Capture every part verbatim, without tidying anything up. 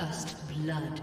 First blood.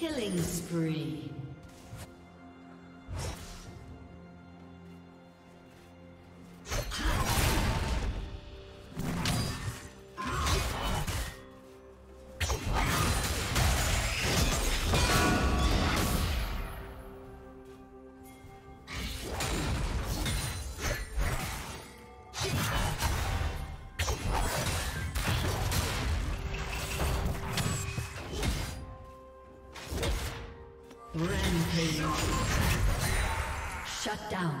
Killing spree. Shut down.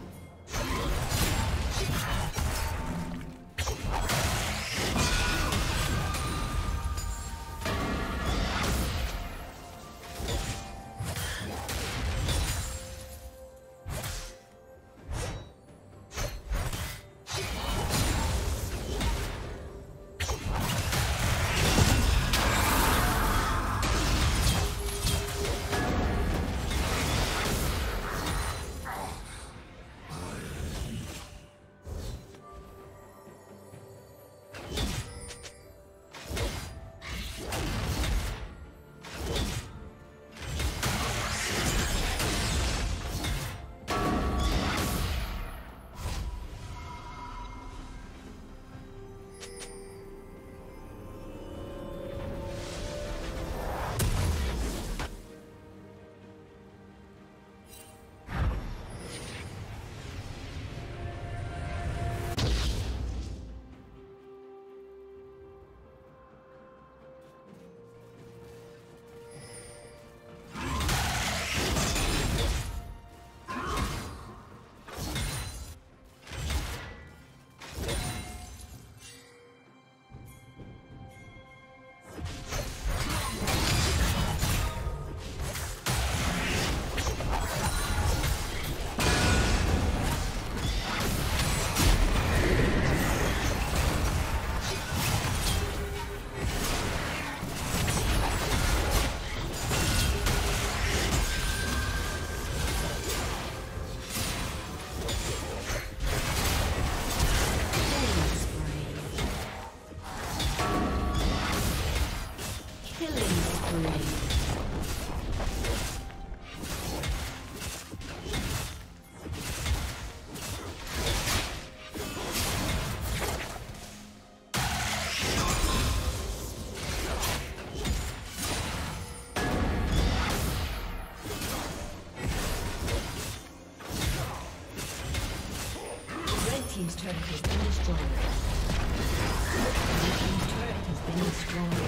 His turret has been destroyed. His turret has been destroyed.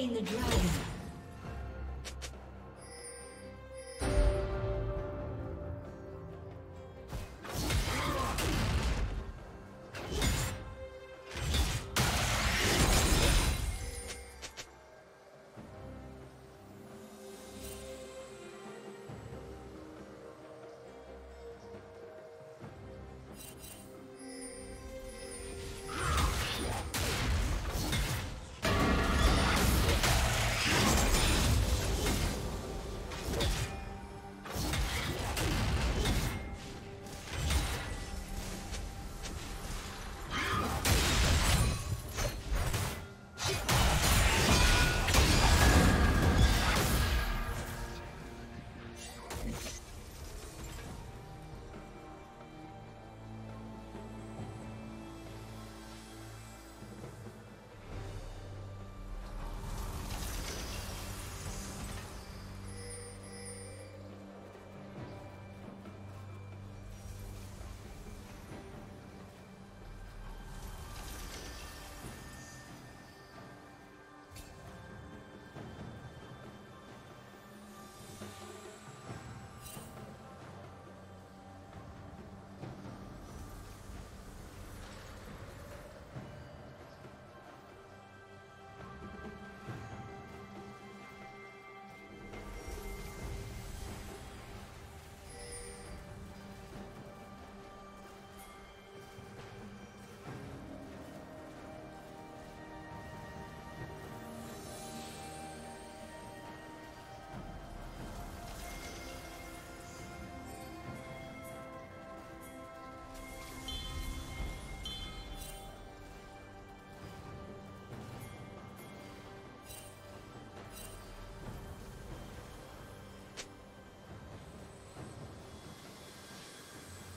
slain the dragon.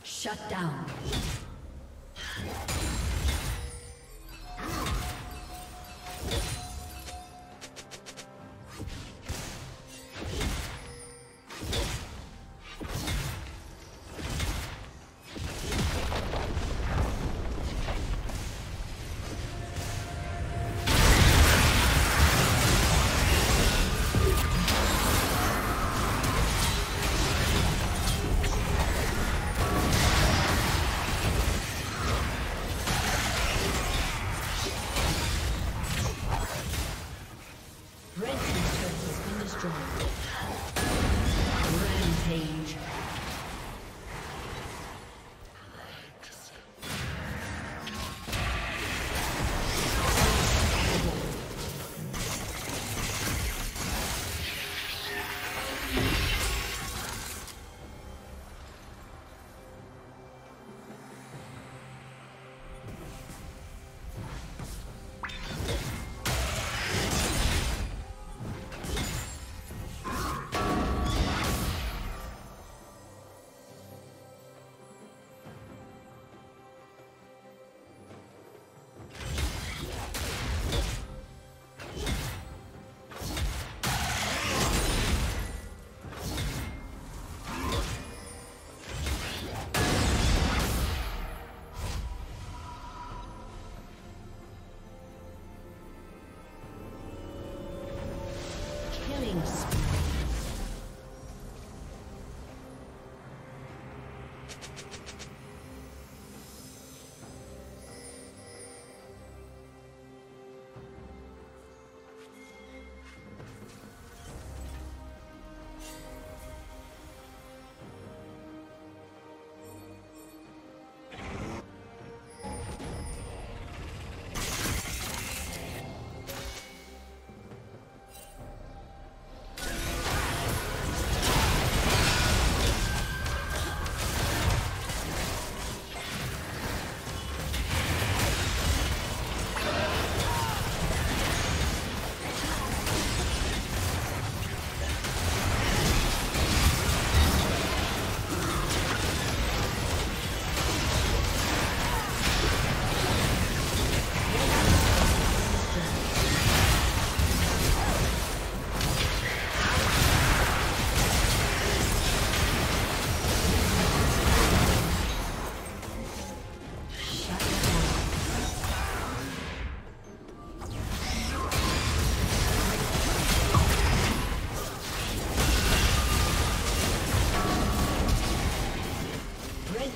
Shut down.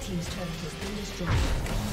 team's turret has been destroyed.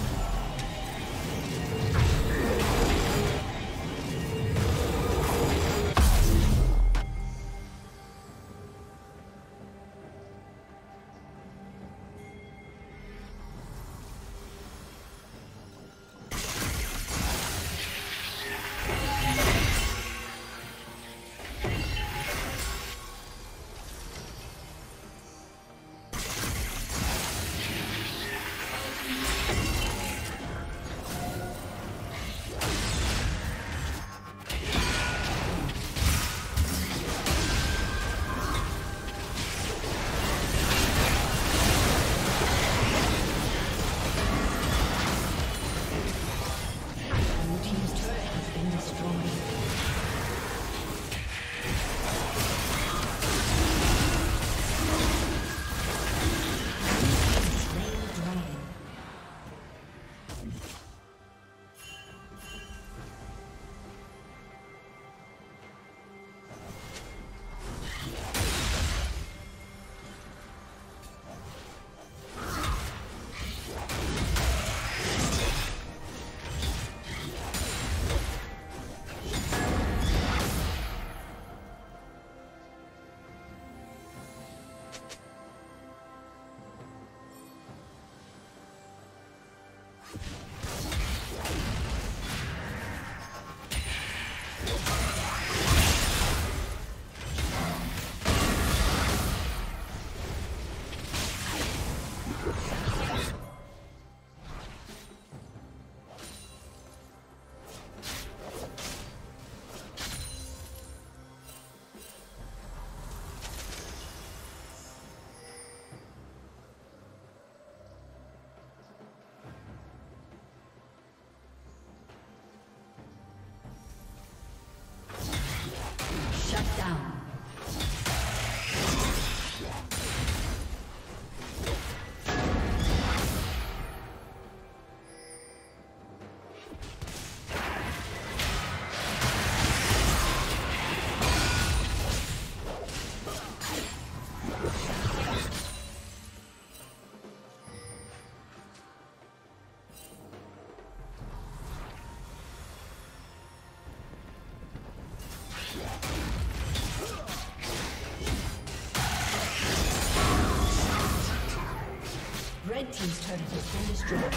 Red team's turret has been destroyed.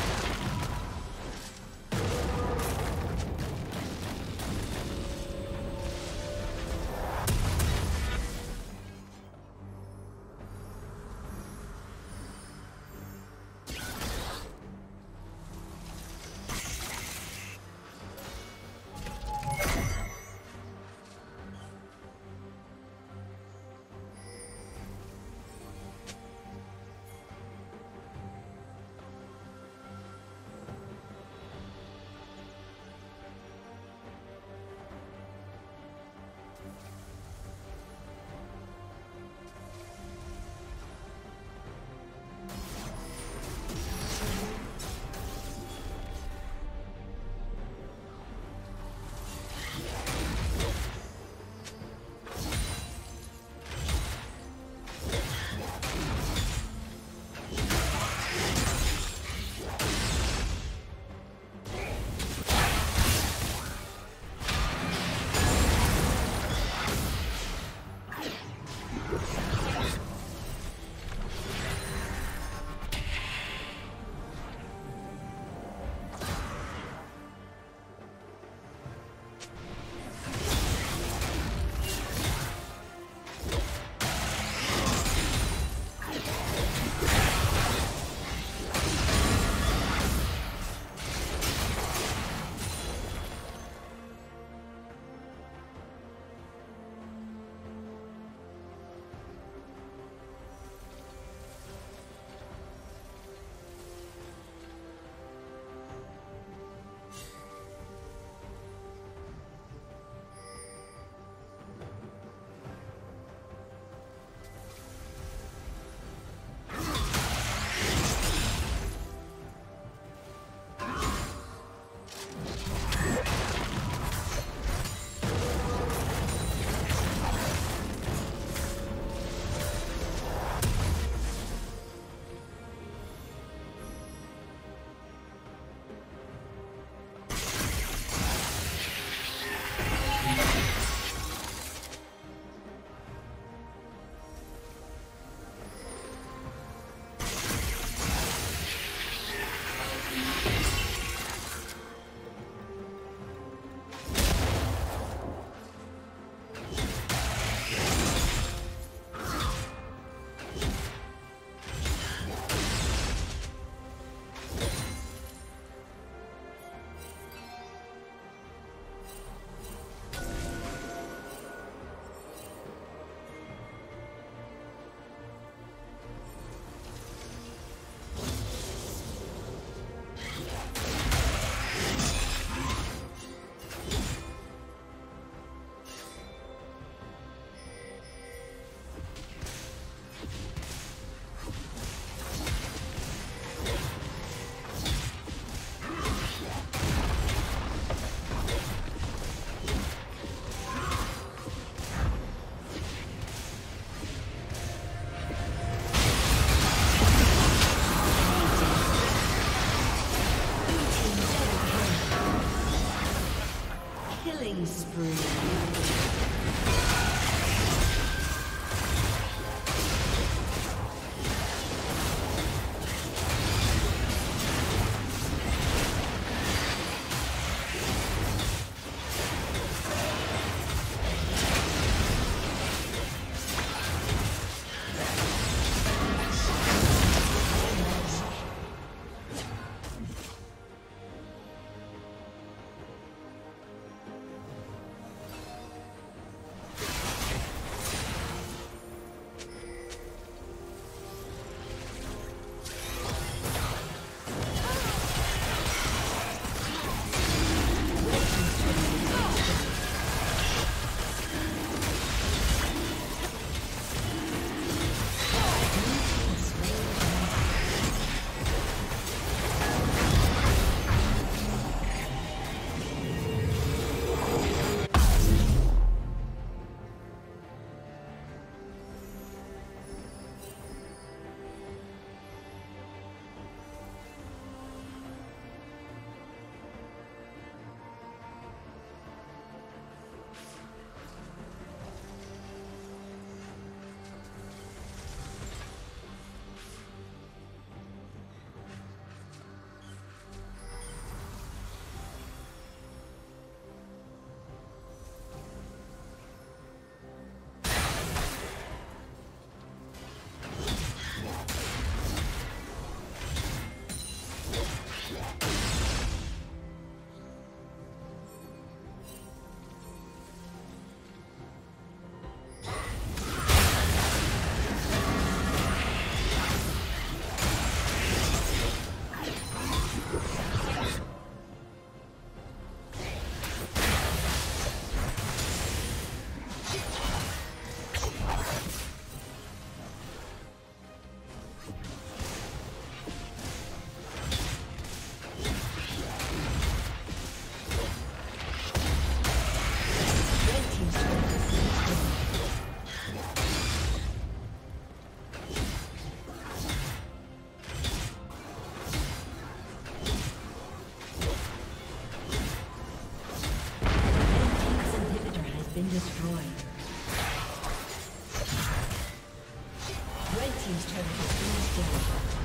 destroyed. Red team's turret has been destroyed.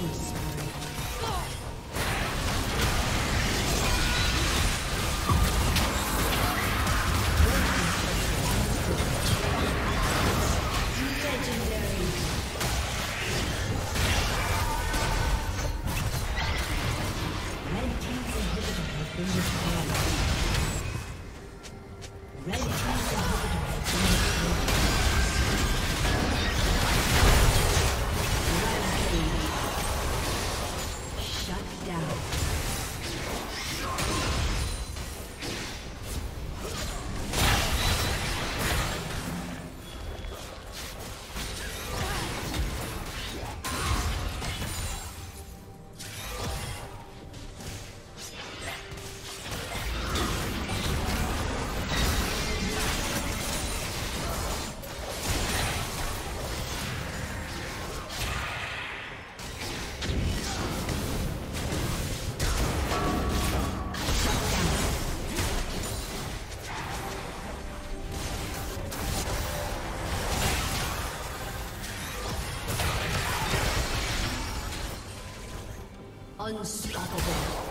Killing spree. Unstoppable.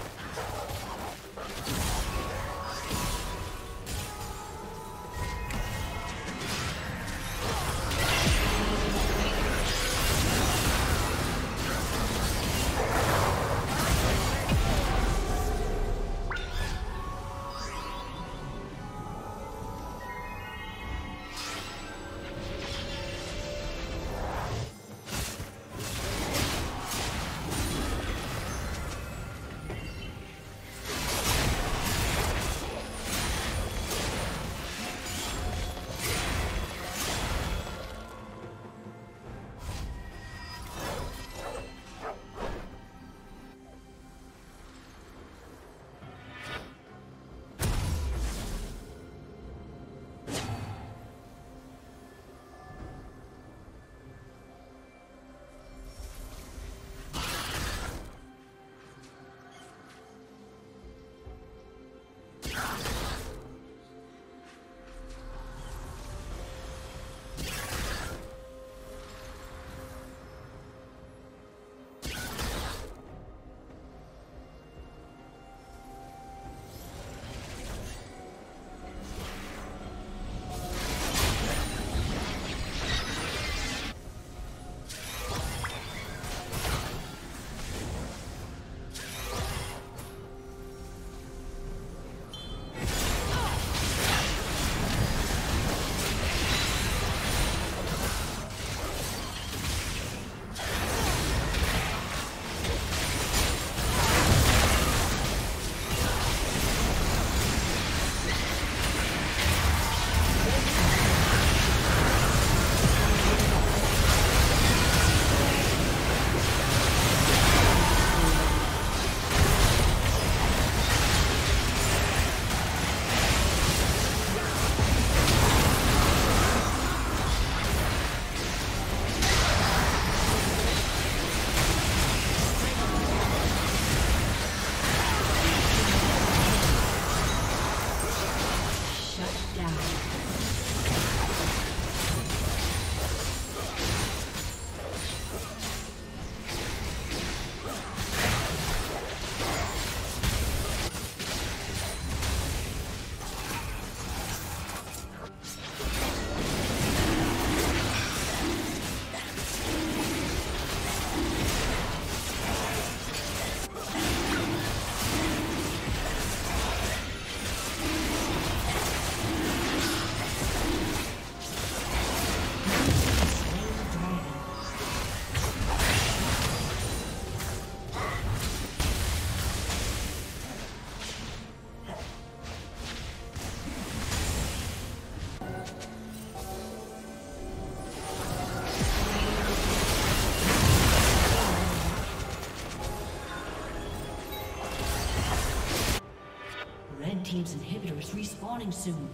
Team's inhibitor is respawning soon.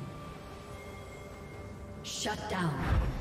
Shut down.